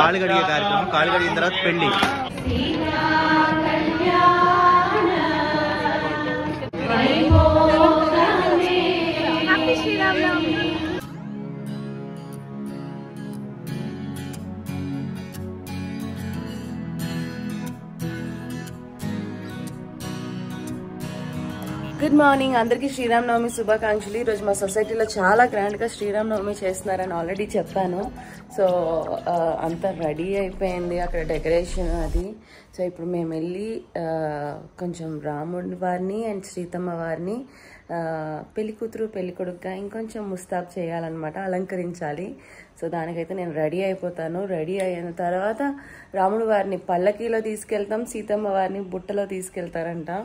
ಕಾಲಗಡಿಯ ಕಾರ್ಯಕ್ರಮ ಕಾಲಗಡಿಯಿಂದ ಪೆಳ್ಳಿ Good morning, Andriki Shri Ram Navami Shubhakankshalu. Roj ma society lo chala grand ga Shri Ram Navami chestunnaru already cheppanu. So anta ready ayipoyindi akkada decoration adi. So ippudu mem elli koncham Ramu Varni and Sitamavani pelli kuturu pelli kodukka inkoncham mustab cheyalanamata alankarinchali. So danikaithe nenu ready ayipotanu. Ready ayina tarvata Ramu Varni Palakilo teeskeltam, Sitamavani Butala teeskeltaranta.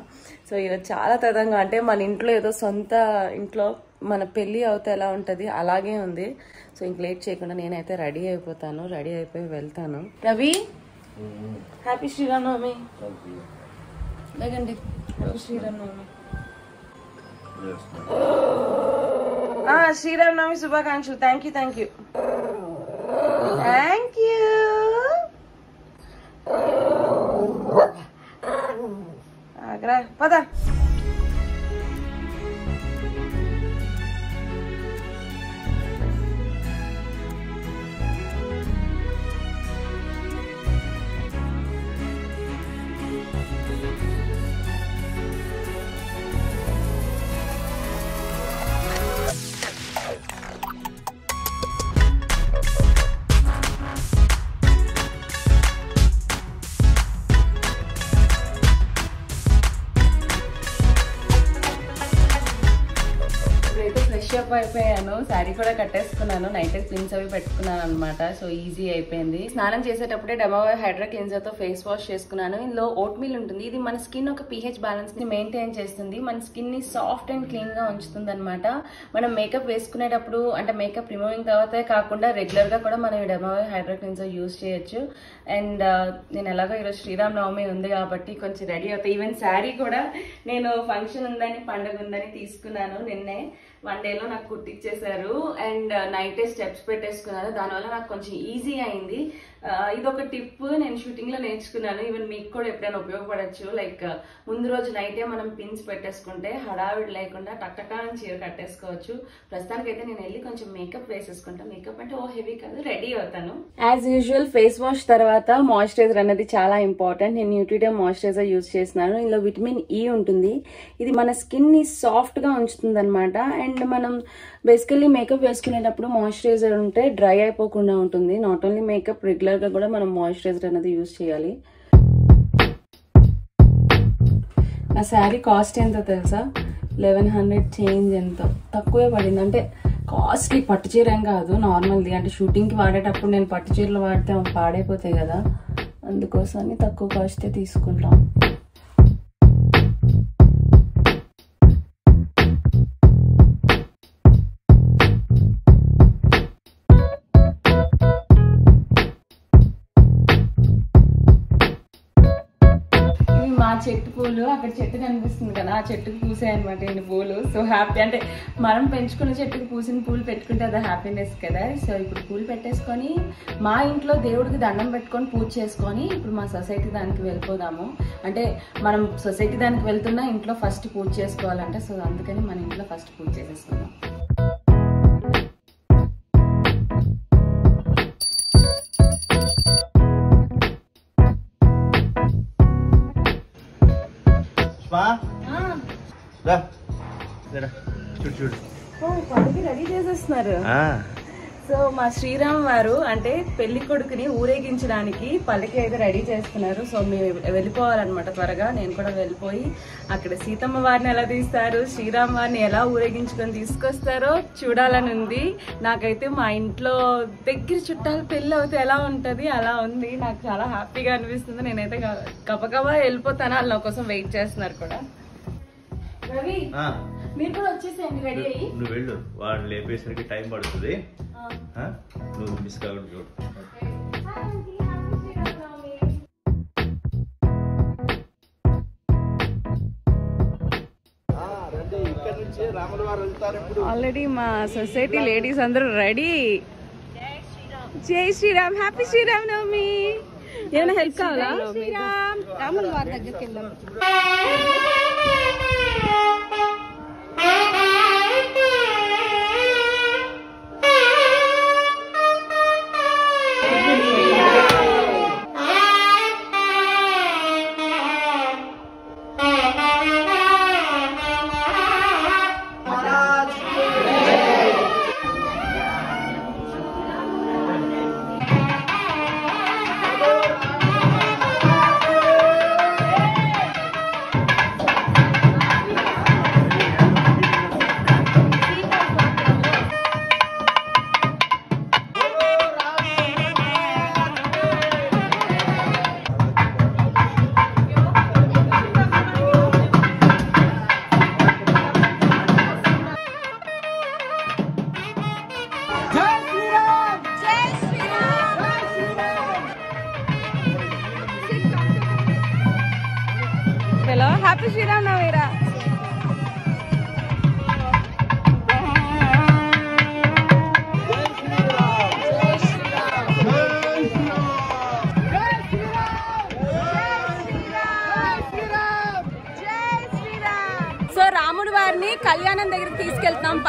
So ila Chala Tadangante man intlo edo Santa Inclo Manapilli avutha ela untadi alage undi. So ink late cheyakunda nenaithe ready ayipotanu. Ready ayipoyi veltanu. Ravi, happy Shri Ram Navami. Legandi happy Shri Ram Navami. Yes. Shri Ram Navami Shubhakankshalu. Thank you, thank you. Thank you. Agra, pada. I sari kuda katteskunnanu, night pins avi pettukunnanu anamata. So easy ayipindi. Snanam chesetappude Dermavive Hydra Cleanser tho face wash chestunnanu. Indlo oatmeal untundi. Idi mana skin oka pH balance ni maintain chestundi. Mana skin ni soft and clean ga unchutundi anamata. Mana makeup veskuneటప్పుడు ante makeup removing tarvata kaakunda regular ga kuda mana Dermavive Hydra Cleanser use cheyochu. And nenu elaga iroju Shri Ram Navami undi kabatti koncham ready avutha. Even sari kuda nenu function undani pandaga undani teeskunnanu ninne. One day lo na కుట్టిచ్చేసారు and night steps పెట్టేసుకున్నారు దానివల్ల నాకు కొంచెం easy అయింది ఇదొక tip నేను shooting లో నేర్చుకున్నాను ఈవెన్ మీకు కూడా ఎప్పుడైనా ఉపయోగపడొచ్చు లైక్ ముందు రోజు నైటే మనం పిన్స్ పెట్టేసుకుంటే హడావిడి లేకుండా టక్టకా చీర కట్టేసుకోవచ్చు ప్రస్తుతానికైతే నేను వెళ్ళి కొంచెం మేకప్ వేసేసుకుంటా మేకప్ అంటే ఓ హెవీ కాదు రెడీ అవుతాను యాజ్ యూజువల్ ఫేస్ వాష్ తర్వాత మాయిశ్చరైజర్ అనేది చాలా ఇంపార్టెంట్ నేను న్యూట్రిడే మాయిశ్చరైజర్ యూజ్ చేస్తున్నాను ఇందులో విటమిన్ ఈ ఉంటుంది ఇది మన స్కిన్ ని సాఫ్ట్ గా ఉంచుతుంది అనమాట అండ్ మనం బేసికల్లీ మేకప్ వేసుకునేటప్పుడు మాయిశ్చరైజర్ ఉంటే డ్రై అయిపోకుండా ఉంటుంది నాట్ ఓన్లీ మేకప్ రెగ్యులర్గా కూడా మనం మాయిశ్చరైజర్ అనేది యూజ్ చేయాలి ఆ శారీ కాస్ట్ ఎంతో తెలుసా 1100 చేంజ్ ఎంతో తక్కువే పడింది అంటే కాస్ట్లీ పట్టు చీర ఏం కాదు నార్మల్ది అంటే షూటింగ్కి వాడేటప్పుడు నేను పట్టు చీరలు వాడితే పాడైపోతాయి కదా అందుకోసమని తక్కువ కాస్టే తీసుకుంటాం చెట్టు పూలు అక్కడ చెట్టు కనిపిస్తుంది కదా ఆ చెట్టుకు పూసాయి అనమాట ఈ పూలు సో హ్యాపీ అంటే మనం పెంచుకున్న చెట్టుకు పూసిన పూలు పెట్టుకుంటే అది హ్యాపీనెస్ కదా సో ఇప్పుడు పూలు పెట్టేసుకొని మా ఇంట్లో దేవుడికి దండం పెట్టుకొని పూజ చేసుకొని ఇప్పుడు మా సొసైటీ దానికి వెళ్ళిపోదాము అంటే మనం సొసైటీ దానికి వెళ్తున్నా ఇంట్లో ఫస్ట్ పూజ చేసుకోవాలంటే సో అందుకని మన ఇంట్లో ఫస్ట్ పూజ చేసేసుకుందాం సో మా శ్రీరామ్ వారు అంటే పెళ్లి కొడుకుని ఊరేగించడానికి పల్లకి అయితే రెడీ చేస్తున్నారు సో మేము వెళ్ళిపోవాలన్నమాట త్వరగా నేను కూడా వెళ్ళిపోయి అక్కడ సీతమ్మ వారిని ఎలా తీస్తారు శ్రీరామ్ వారిని ఎలా ఊరేగించుకొని తీసుకొస్తారో చూడాలని ఉంది నాకైతే మా ఇంట్లో దగ్గర చుట్టాలు పెళ్లి అవుతే ఎలా ఉంటుంది అలా ఉంది నాకు చాలా హ్యాపీగా అనిపిస్తుంది నేనైతే గబగబా వెళ్ళిపోతాను వాళ్ళ కోసం వెయిట్ చేస్తున్నారు కూడా రవి మీరు కూడా వచ్చేసేయండి రెడీ అయ్యి నువ్వు వెళ్ళు వాడు లేపేసరికి టైం పడుతుంది నువ్వు మిస్ కావడం చూడు ఆల్రెడీ మా సొసైటీ లేడీస్ అందరూ ready Jai Shri Ram. Happy Shri Ram Navami. You want to help Jai Shri Ram. Ramu Varni Palakilo. Happy Shri Ram Navami. So Ramudu Varni Kalyanam daggara teeskeltham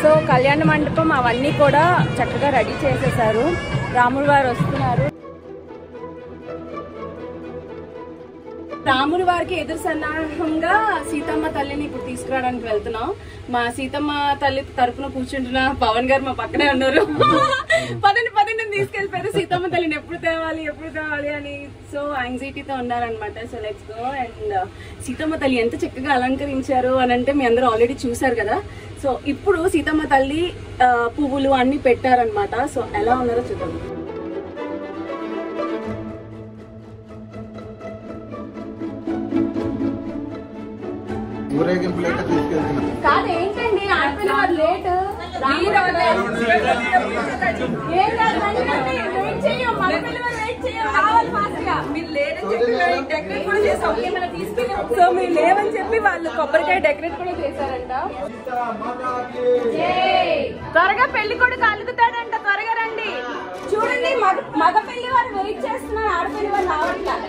So Kalyan Mandapam avanni kuda chakkaga ready chesesaru. Ramudu Varu vastunnaru. Ramudu Variki edur sannahanga Seetamma tallini ippudu teeskuradaniki veltunnam. Ma Seetamma talli tarpuna poochuntunna Pavan garu ma pakkane unnaru. Padandi nenu teeskellipoyaru Seetamma tallini eppudu tevali ani so anxiety tho unnaru annamata. So let's go and Seetamma talli enta chakkaga alankarincharu anante mi andaru already chusaru kada. So ippudu Seetamma talli puvulu anni pettaru annamata. So ela unnaro chuddam. So we లేవని చెప్పి వాళ్ళు కొబ్బరికాయ decorate కూడా చేశారంట. త్వరగా పెళ్లి కొడుకు అలుగుతాడంట, త్వరగా రండి. చూడండి మగ పెళ్లి వారు వెయిట్ చేస్తున్నారు, ఆడపిల్లి వారు రావట్లేదు.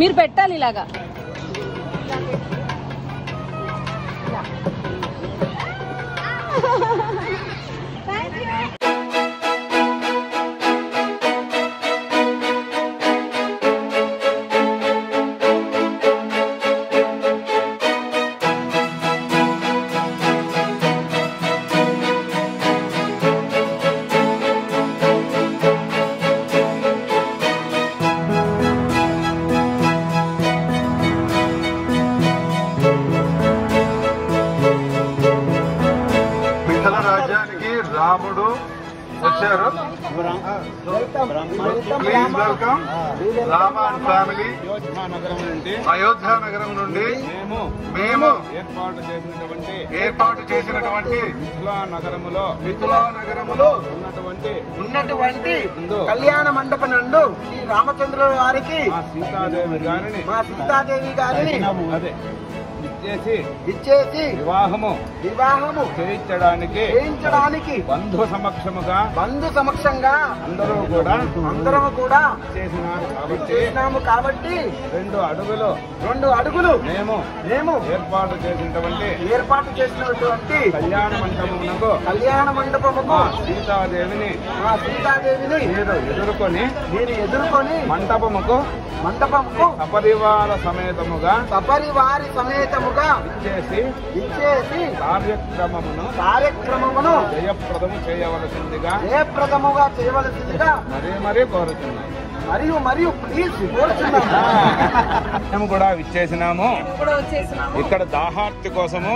మీరు పెట్టాలి ఇలాగా. రాముడు వచ్చారు. Please welcome Rama family. Ayodhya నగరం నుండి మేము ఏర్పాటు చేసినటువంటి విపులా నగరములో ఉన్నటువంటి కళ్యాణ మండప నందు శ్రీ రామచంద్రుల వారికి మా సీతాదేవి గారిని ఇచ్చేసి వివాహము చేయించడానికి బంధు సమక్షంగా అందరము కూడా చేసినాము కాబట్టి రెండు అడుగులు మేము ఏర్పాటు చేసినటువంటి కళ్యాణ మండపమునకు మా సీతాదేవిని నేను ఎదుర్కొని మంటపముకు సపరివార సమేతముగా ఇచ్చేసి కార్యక్రమమును జయప్రదముగా చేయవలసిందిగా మరీ కోరుతున్నాను. మరియు ప్లీజ్ మేము కూడా విచ్చేసినాము. ఇక్కడ దాహార్తి కోసము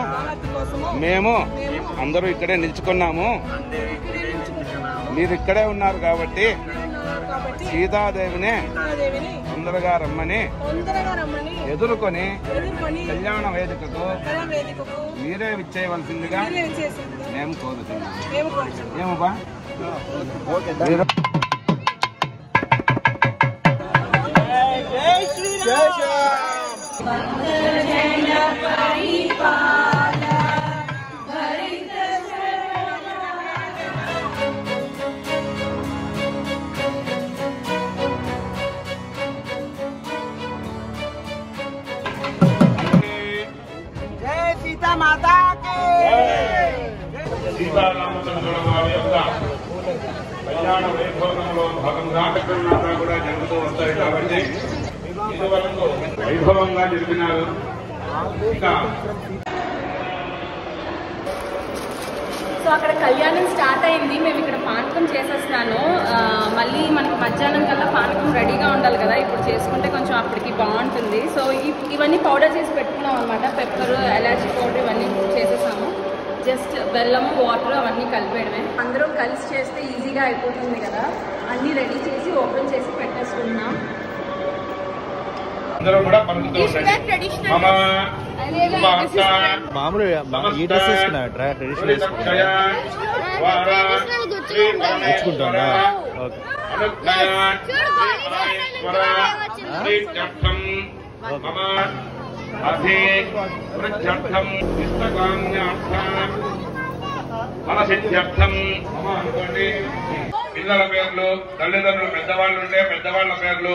మేము అందరూ ఇక్కడే నిల్చుకున్నాము. మీరు ఇక్కడే ఉన్నారు కాబట్టి సీతాదేవిని తొందరగా రమ్మని ఎదుర్కొని కళ్యాణ వేదికకు మీరే విచ్చేయవలసిందిగా మేము కోరుతున్నాము. సీతారామచంద్రుల వారి యొక్క కళ్యాణ వైభవంలో భాగంగా కన్నా కూడా జరుగుతూ వస్తాయి కాబట్టి ఇదివరకు వైభవంగా జరిపినారు. సో అక్కడ కళ్యాణం స్టార్ట్ అయింది. మేము ఇక్కడ పానకం చేసేస్తాను. మళ్ళీ మనకు మధ్యాహ్నం కల్లా పానకం రెడీగా ఉండాలి కదా, ఇప్పుడు చేసుకుంటే కొంచెం అప్పటికి బాగుంటుంది. సో ఇవన్నీ పౌడర్ చేసి పెట్టుకున్నాం అనమాట. పెప్పర్, ఎలాచీ పౌడర్ ఇవన్నీ చేసేసాము. జస్ట్ బెల్లము, వాటర్ అవన్నీ కలిపేయడమే. అందరూ కలిసి చేస్తే ఈజీగా అయిపోతుంది కదా. అన్నీ రెడీ చేసి ఓపెన్ చేసి పెట్టేసుకున్నాం. మామూలు ఈ డ్రెస్ వేసుకున్నా. ఓకే, పిల్లల పేర్లు, తల్లిదండ్రులు, పెద్దవాళ్ళు ఉంటే పెద్దవాళ్ళ పేర్లు,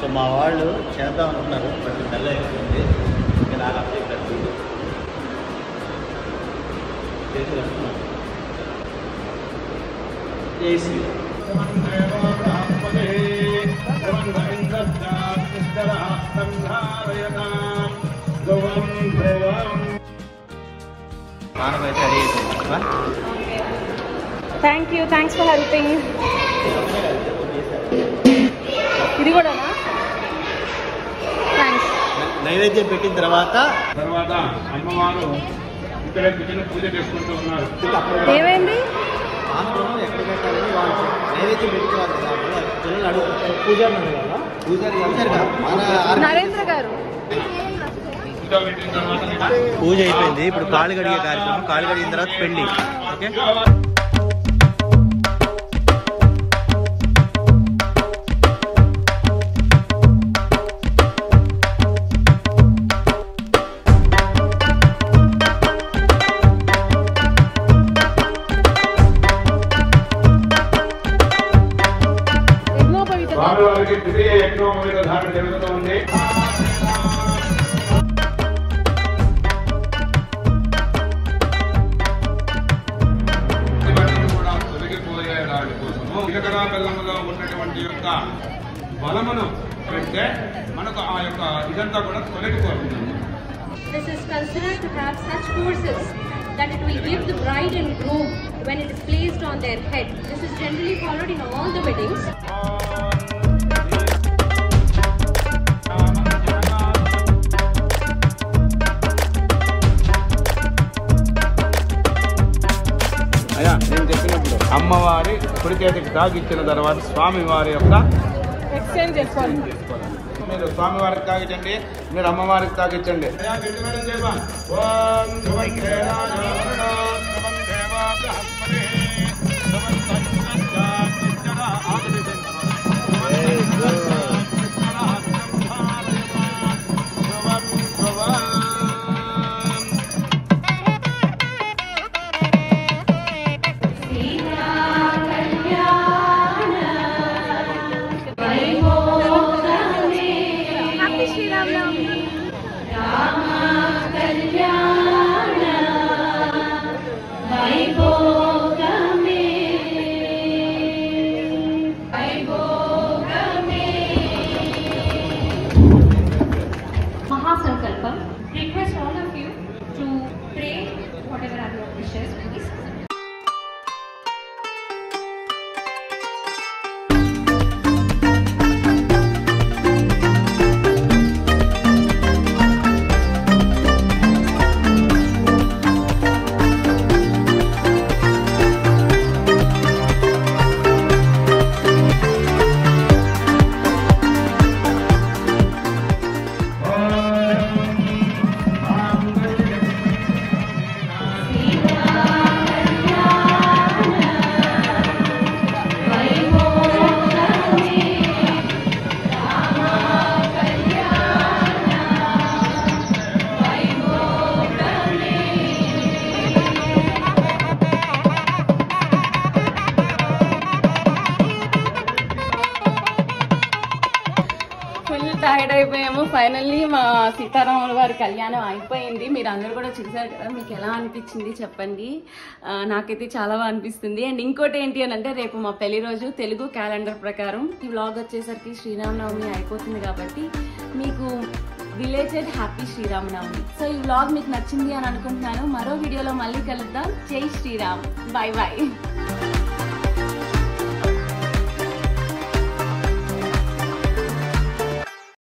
సో మా వాళ్ళు చేద్దాం అనుకున్నారు, ప్రతి నెల అయిపోయింది. ఇంకా నాకు అప్డేట్ కట్టింది చేసి మానవైతే అడిగేసింది. Thank you, thanks for helping. ఇది కూడానా? థ్యాంక్స్. నైవేద్యం పెట్టిన తర్వాత అమ్మవారు ఇక్కడ కూర్చొని పూజ చేసుకుంటూ ఉన్నారు. ఏమైంది? ఎక్కడ పెట్టాలని వాళ్ళు నైవేద్యం పెట్టుకోవాలి. పూజారి నరేంద్ర గారు పూజ అయిపోయింది. ఇప్పుడు కాళ్ళు కడిగే కార్యక్రమం. కాళ్ళు కడిగిన తర్వాత పెళ్లి. ఓకే, జీలకర్ర బెల్లంలో ఉన్నటువంటి యొక్క బలమును పెడితే మనకు ఆ యొక్క ఇదంతా కూడా తొలగిపోతుంది. This is considered to have such forces that it will give the bride and groom when it is placed on their head. This is generally followed in all the weddings. అమ్మవారి కుడిచేతికి తాగిచ్చిన తర్వాత స్వామివారి యొక్క ఎక్స్చేంజ్ చేసుకోవాలి. మీరు స్వామివారికి తాగించండి, మీరు అమ్మవారికి తాగించండి. Tide అయిపోయాము. ఫైనల్లీ మా సీతారాముల వారి కళ్యాణం అయిపోయింది. మీరు అందరూ కూడా చూసారు కదా, మీకు ఎలా అనిపించింది చెప్పండి. నాకైతే చాలా బాగా అనిపిస్తుంది. అండ్ ఇంకోటి ఏంటి అని అంటే, రేపు మా పెళ్లి రోజు తెలుగు క్యాలెండర్ ప్రకారం ఈ వ్లాగ్ వచ్చేసరికి శ్రీరామనవమి అయిపోతుంది. కాబట్టి మీకు విలేజెడ్ హ్యాపీ శ్రీరామనవమి. సో ఈ వ్లాగ్ మీకు నచ్చింది అని అనుకుంటున్నాను. మరో వీడియోలో మళ్ళీ కలుద్దాం. జై శ్రీరామ్. Bye bye.